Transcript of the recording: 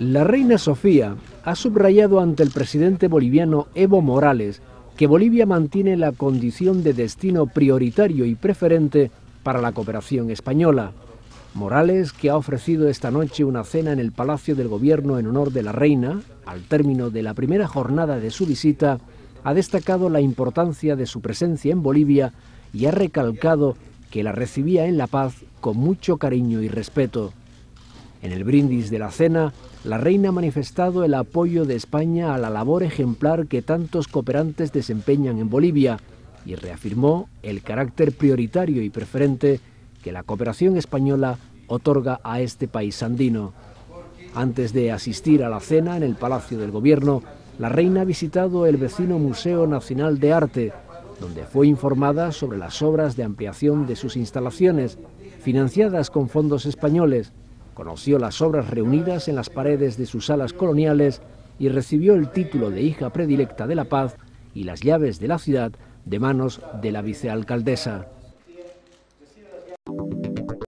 La reina Sofía ha subrayado ante el presidente boliviano Evo Morales que Bolivia mantiene la condición de destino prioritario y preferente para la cooperación española. Morales, que ha ofrecido esta noche una cena en el Palacio del Gobierno en honor de la reina, al término de la primera jornada de su visita, ha destacado la importancia de su presencia en Bolivia y ha recalcado que la recibía en La Paz con mucho cariño y respeto. En el brindis de la cena, la reina ha manifestado el apoyo de España a la labor ejemplar que tantos cooperantes desempeñan en Bolivia y reafirmó el carácter prioritario y preferente que la cooperación española otorga a este país andino. Antes de asistir a la cena en el Palacio del Gobierno, la reina ha visitado el vecino Museo Nacional de Arte, donde fue informada sobre las obras de ampliación de sus instalaciones, financiadas con fondos españoles. Conoció las obras reunidas en las paredes de sus salas coloniales y recibió el título de hija predilecta de La Paz y las llaves de la ciudad de manos de la vicealcaldesa.